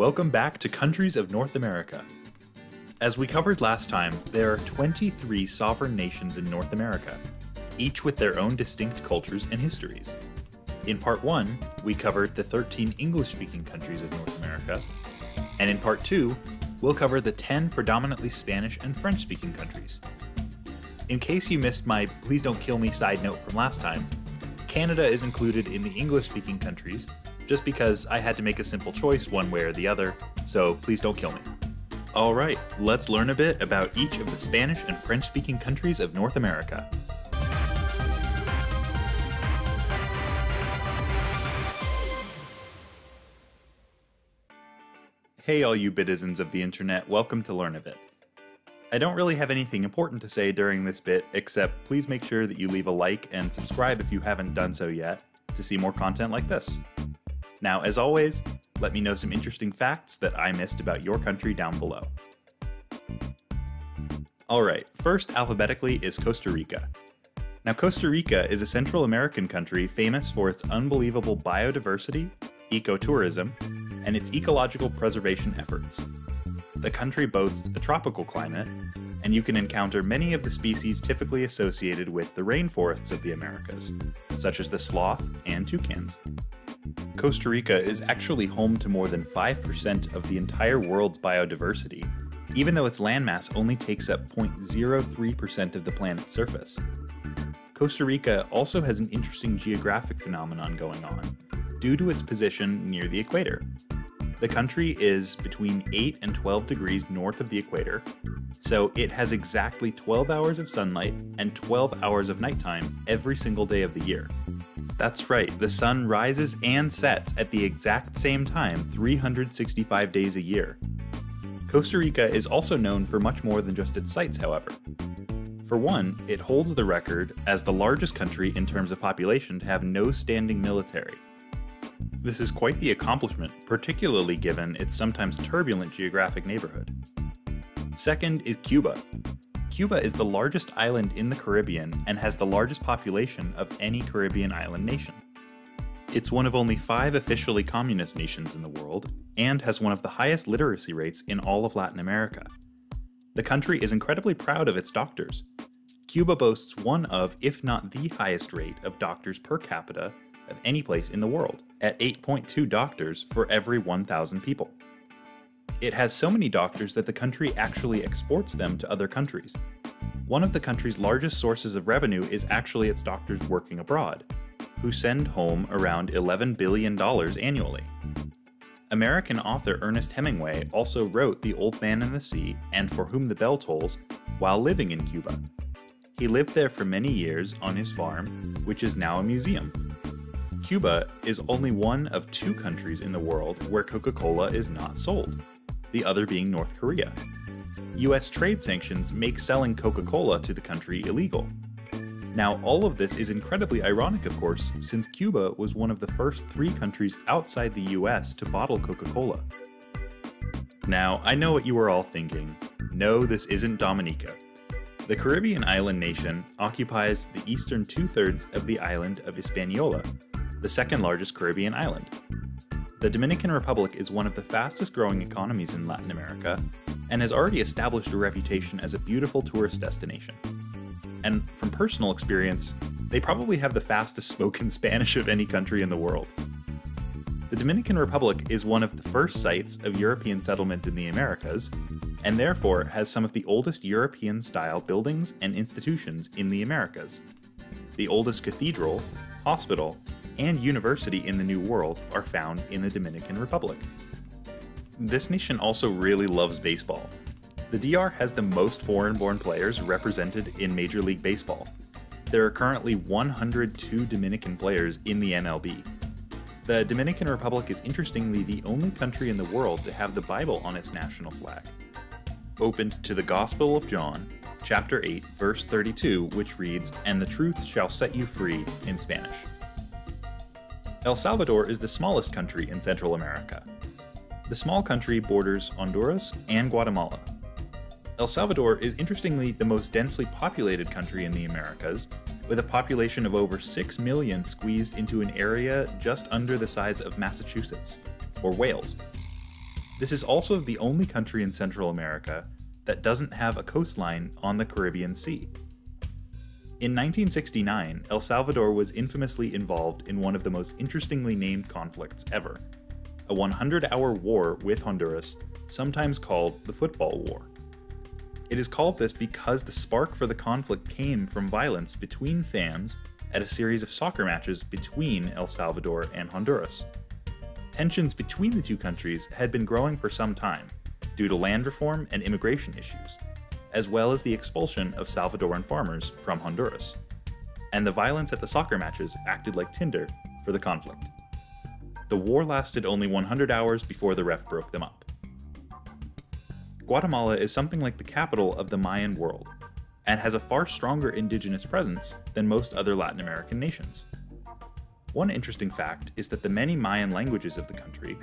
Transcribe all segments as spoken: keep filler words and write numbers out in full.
Welcome back to Countries of North America. As we covered last time, there are twenty-three sovereign nations in North America, each with their own distinct cultures and histories. In part one, we covered the thirteen English-speaking countries of North America, and in part two, we'll cover the ten predominantly Spanish and French-speaking countries. In case you missed my Please Don't Kill Me side note from last time, Canada is included in the English-speaking countries, just because I had to make a simple choice one way or the other, so please don't kill me. All right, let's learn a bit about each of the Spanish and French-speaking countries of North America. Hey all you bitizens of the internet, welcome to Learn a Bit. I don't really have anything important to say during this bit, except please make sure that you leave a like and subscribe if you haven't done so yet to see more content like this. Now, as always, let me know some interesting facts that I missed about your country down below. Alright, first alphabetically is Costa Rica. Now, Costa Rica is a Central American country famous for its unbelievable biodiversity, ecotourism, and its ecological preservation efforts. The country boasts a tropical climate, and you can encounter many of the species typically associated with the rainforests of the Americas, such as the sloth and toucans. Costa Rica is actually home to more than five percent of the entire world's biodiversity, even though its landmass only takes up zero point zero three percent of the planet's surface. Costa Rica also has an interesting geographic phenomenon going on, due to its position near the equator. The country is between eight and twelve degrees north of the equator, so it has exactly twelve hours of sunlight and twelve hours of nighttime every single day of the year. That's right, the sun rises and sets at the exact same time three hundred sixty-five days a year. Costa Rica is also known for much more than just its sights, however. For one, it holds the record as the largest country in terms of population to have no standing military. This is quite the accomplishment, particularly given its sometimes turbulent geographic neighborhood. Second is Cuba. Cuba is the largest island in the Caribbean and has the largest population of any Caribbean island nation. It's one of only five officially communist nations in the world, and has one of the highest literacy rates in all of Latin America. The country is incredibly proud of its doctors. Cuba boasts one of, if not the highest rate of doctors per capita of any place in the world, at eight point two doctors for every one thousand people. It has so many doctors that the country actually exports them to other countries. One of the country's largest sources of revenue is actually its doctors working abroad, who send home around eleven billion dollars annually. American author Ernest Hemingway also wrote The Old Man and the Sea and For Whom the Bell Tolls while living in Cuba. He lived there for many years on his farm, which is now a museum. Cuba is only one of two countries in the world where Coca-Cola is not sold, the other being North Korea. U S trade sanctions make selling Coca-Cola to the country illegal. Now, all of this is incredibly ironic, of course, since Cuba was one of the first three countries outside the U S to bottle Coca-Cola. Now, I know what you are all thinking. No, this isn't Dominica. The Caribbean island nation occupies the eastern two-thirds of the island of Hispaniola, the second largest Caribbean island. The Dominican Republic is one of the fastest growing economies in Latin America and has already established a reputation as a beautiful tourist destination. And from personal experience, they probably have the fastest spoken Spanish of any country in the world. The Dominican Republic is one of the first sites of European settlement in the Americas, and therefore has some of the oldest European-style buildings and institutions in the Americas. The oldest cathedral, hospital, and university in the New World are found in the Dominican Republic. This nation also really loves baseball. The D R has the most foreign-born players represented in Major League Baseball. There are currently one hundred two Dominican players in the M L B. The Dominican Republic is interestingly the only country in the world to have the Bible on its national flag, opened to the Gospel of John, chapter eight, verse thirty-two, which reads, "And the truth shall set you free," in Spanish. El Salvador is the smallest country in Central America. The small country borders Honduras and Guatemala. El Salvador is interestingly the most densely populated country in the Americas, with a population of over six million squeezed into an area just under the size of Massachusetts, or Wales. This is also the only country in Central America that doesn't have a coastline on the Caribbean Sea. In nineteen sixty-nine, El Salvador was infamously involved in one of the most interestingly named conflicts ever, a hundred-hour war with Honduras, sometimes called the Football War. It is called this because the spark for the conflict came from violence between fans at a series of soccer matches between El Salvador and Honduras. Tensions between the two countries had been growing for some time due to land reform and immigration issues, as well as the expulsion of Salvadoran farmers from Honduras. And the violence at the soccer matches acted like tinder for the conflict. The war lasted only one hundred hours before the ref broke them up. Guatemala is something like the capital of the Mayan world, and has a far stronger indigenous presence than most other Latin American nations. One interesting fact is that the many Mayan languages of the country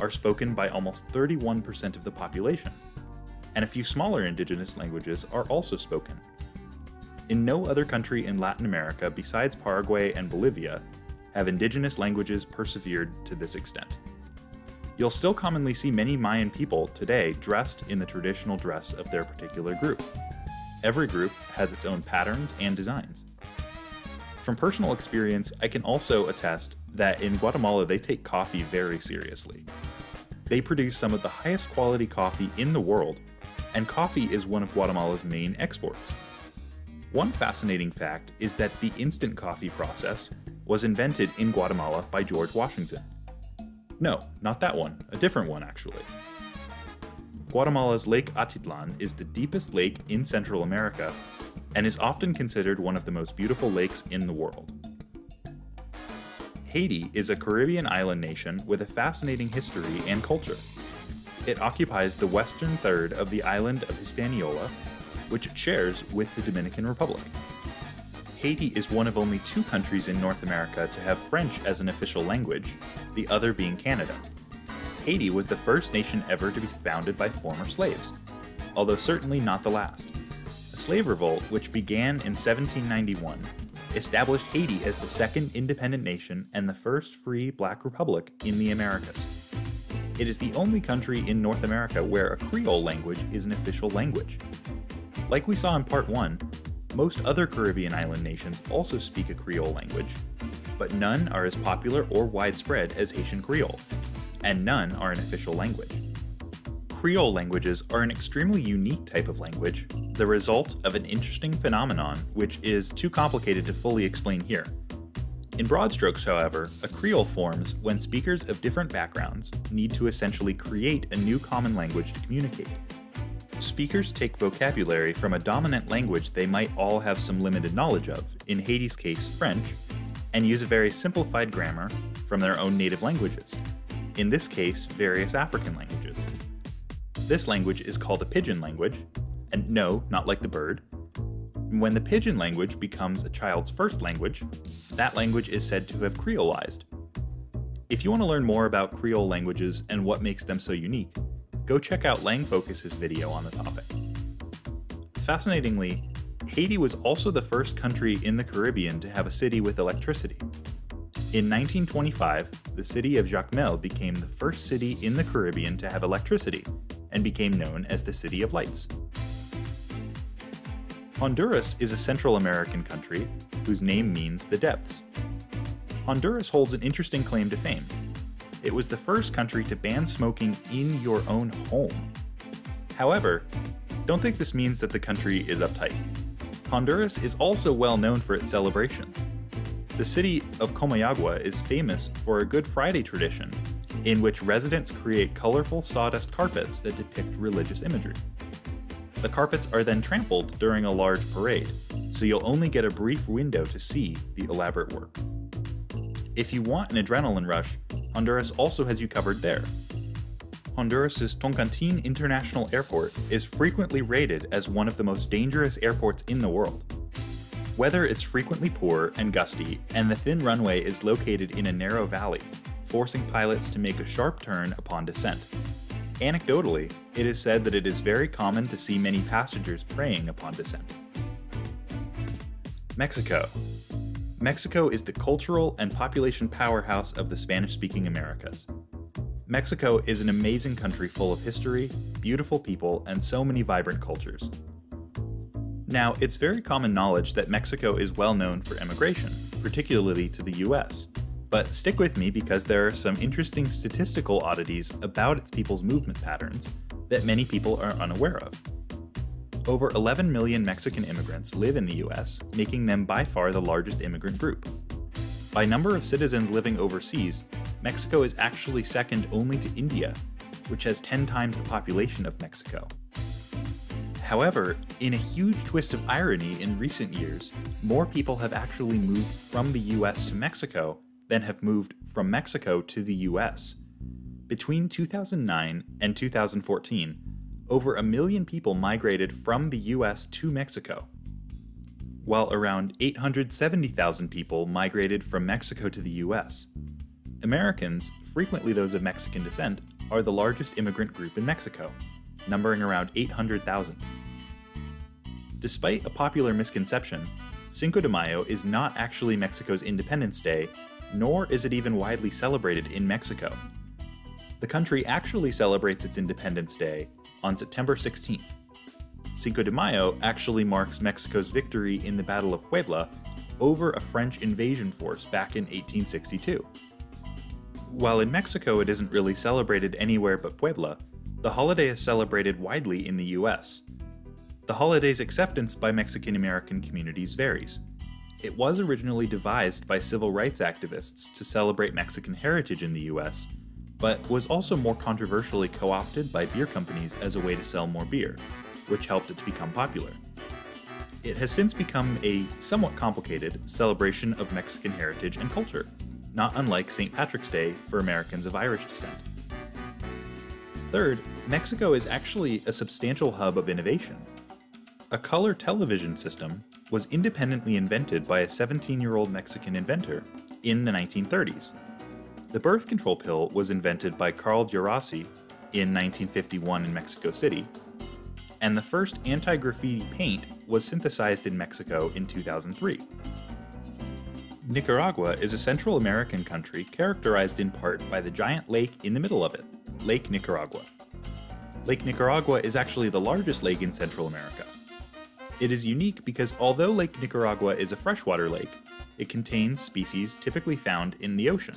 are spoken by almost thirty-one percent of the population, and a few smaller indigenous languages are also spoken. In no other country in Latin America besides Paraguay and Bolivia have indigenous languages persevered to this extent. You'll still commonly see many Mayan people today dressed in the traditional dress of their particular group. Every group has its own patterns and designs. From personal experience, I can also attest that in Guatemala they take coffee very seriously. They produce some of the highest quality coffee in the world, and coffee is one of Guatemala's main exports. One fascinating fact is that the instant coffee process was invented in Guatemala by George Washington. No, not that one, a different one actually. Guatemala's Lake Atitlan is the deepest lake in Central America and is often considered one of the most beautiful lakes in the world. Haiti is a Caribbean island nation with a fascinating history and culture. It occupies the western third of the island of Hispaniola, which it shares with the Dominican Republic. Haiti is one of only two countries in North America to have French as an official language, the other being Canada. Haiti was the first nation ever to be founded by former slaves, although certainly not the last. A slave revolt, which began in seventeen ninety-one, established Haiti as the second independent nation and the first free black republic in the Americas. It is the only country in North America where a Creole language is an official language. Like we saw in part one, most other Caribbean island nations also speak a Creole language, but none are as popular or widespread as Haitian Creole, and none are an official language. Creole languages are an extremely unique type of language, the result of an interesting phenomenon which is too complicated to fully explain here. In broad strokes, however, a Creole forms when speakers of different backgrounds need to essentially create a new common language to communicate. Speakers take vocabulary from a dominant language they might all have some limited knowledge of, in Haiti's case French, and use a very simplified grammar from their own native languages, in this case various African languages. This language is called a pidgin language, and no, not like the bird. When the pidgin language becomes a child's first language, that language is said to have creolized. If you want to learn more about Creole languages and what makes them so unique, go check out LangFocus's video on the topic. Fascinatingly, Haiti was also the first country in the Caribbean to have a city with electricity. In nineteen twenty-five, the city of Jacmel became the first city in the Caribbean to have electricity, and became known as the City of Lights. Honduras is a Central American country whose name means the depths. Honduras holds an interesting claim to fame. It was the first country to ban smoking in your own home. However, don't think this means that the country is uptight. Honduras is also well known for its celebrations. The city of Comayagua is famous for a Good Friday tradition in which residents create colorful sawdust carpets that depict religious imagery. The carpets are then trampled during a large parade, so you'll only get a brief window to see the elaborate work. If you want an adrenaline rush, Honduras also has you covered there. Honduras' Toncontín International Airport is frequently rated as one of the most dangerous airports in the world. Weather is frequently poor and gusty, and the thin runway is located in a narrow valley, forcing pilots to make a sharp turn upon descent. Anecdotally, it is said that it is very common to see many passengers praying upon descent. Mexico. Mexico is the cultural and population powerhouse of the Spanish-speaking Americas. Mexico is an amazing country full of history, beautiful people, and so many vibrant cultures. Now, it's very common knowledge that Mexico is well known for emigration, particularly to the U S. But stick with me because there are some interesting statistical oddities about its people's movement patterns that many people are unaware of. Over eleven million Mexican immigrants live in the U S, making them by far the largest immigrant group. By number of citizens living overseas, Mexico is actually second only to India, which has ten times the population of Mexico. However, in a huge twist of irony in recent years, more people have actually moved from the U S to Mexico than have moved from Mexico to the U S. Between two thousand nine and two thousand fourteen, over a million people migrated from the U S to Mexico, while around eight hundred seventy thousand people migrated from Mexico to the U S. Americans, frequently those of Mexican descent, are the largest immigrant group in Mexico, numbering around eight hundred thousand. Despite a popular misconception, Cinco de Mayo is not actually Mexico's Independence Day, nor is it even widely celebrated in Mexico. The country actually celebrates its Independence Day on September sixteenth. Cinco de Mayo actually marks Mexico's victory in the Battle of Puebla over a French invasion force back in eighteen sixty-two. While in Mexico it isn't really celebrated anywhere but Puebla, the holiday is celebrated widely in the U S. The holiday's acceptance by Mexican-American communities varies. It was originally devised by civil rights activists to celebrate Mexican heritage in the U S, but was also more controversially co-opted by beer companies as a way to sell more beer, which helped it to become popular. It has since become a somewhat complicated celebration of Mexican heritage and culture, not unlike Saint Patrick's Day for Americans of Irish descent. Third, Mexico is actually a substantial hub of innovation. A color television system was independently invented by a seventeen-year-old Mexican inventor in the nineteen thirties. The birth control pill was invented by Carl Djerassi in nineteen fifty-one in Mexico City, and the first anti-graffiti paint was synthesized in Mexico in two thousand three. Nicaragua is a Central American country characterized in part by the giant lake in the middle of it, Lake Nicaragua. Lake Nicaragua is actually the largest lake in Central America. It is unique because although Lake Nicaragua is a freshwater lake, it contains species typically found in the ocean,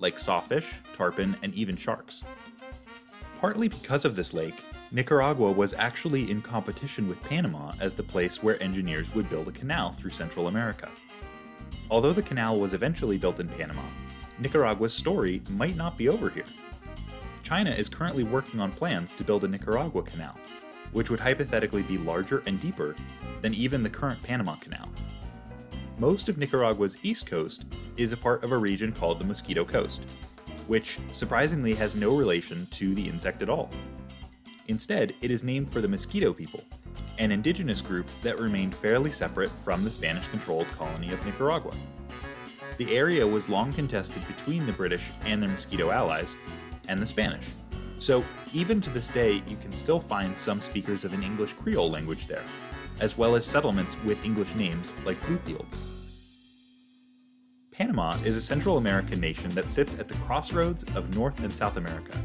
like sawfish, tarpon, and even sharks. Partly because of this lake, Nicaragua was actually in competition with Panama as the place where engineers would build a canal through Central America. Although the canal was eventually built in Panama, Nicaragua's story might not be over here. China is currently working on plans to build a Nicaragua Canal, which would hypothetically be larger and deeper than even the current Panama Canal. Most of Nicaragua's east coast is a part of a region called the Mosquito Coast, which surprisingly has no relation to the insect at all. Instead, it is named for the Mosquito people, an indigenous group that remained fairly separate from the Spanish-controlled colony of Nicaragua. The area was long contested between the British and their Mosquito allies, and the Spanish. So even to this day, you can still find some speakers of an English Creole language there, as well as settlements with English names like Bluefields. Panama is a Central American nation that sits at the crossroads of North and South America,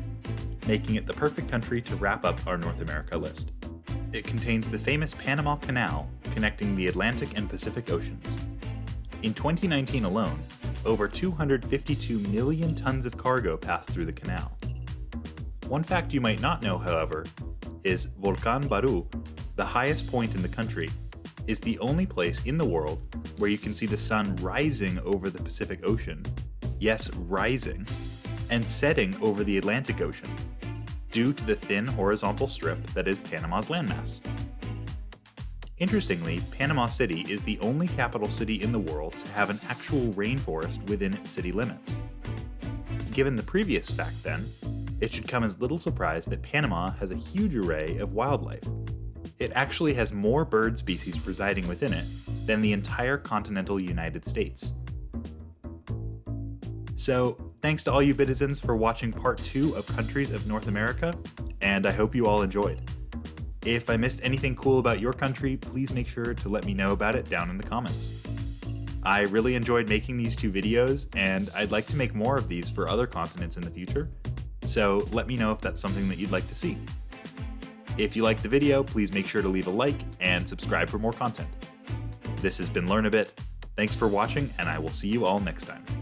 making it the perfect country to wrap up our North America list. It contains the famous Panama Canal connecting the Atlantic and Pacific Oceans. In twenty nineteen alone, over two hundred fifty-two million tons of cargo passed through the canal. One fact you might not know, however, is Volcán Barú, the highest point in the country, is the only place in the world where you can see the sun rising over the Pacific Ocean, yes, rising, and setting over the Atlantic Ocean, due to the thin horizontal strip that is Panama's landmass. Interestingly, Panama City is the only capital city in the world to have an actual rainforest within its city limits. Given the previous fact then, it should come as little surprise that Panama has a huge array of wildlife. It actually has more bird species residing within it than the entire continental United States. So, thanks to all you bitizens for watching part two of Countries of North America, and I hope you all enjoyed. If I missed anything cool about your country, please make sure to let me know about it down in the comments. I really enjoyed making these two videos, and I'd like to make more of these for other continents in the future, So let me know if that's something that you'd like to see. If you liked the video, please make sure to leave a like and subscribe for more content. This has been Learn a Bit. Thanks for watching, and I will see you all next time.